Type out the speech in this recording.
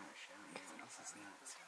not showing. What else is not?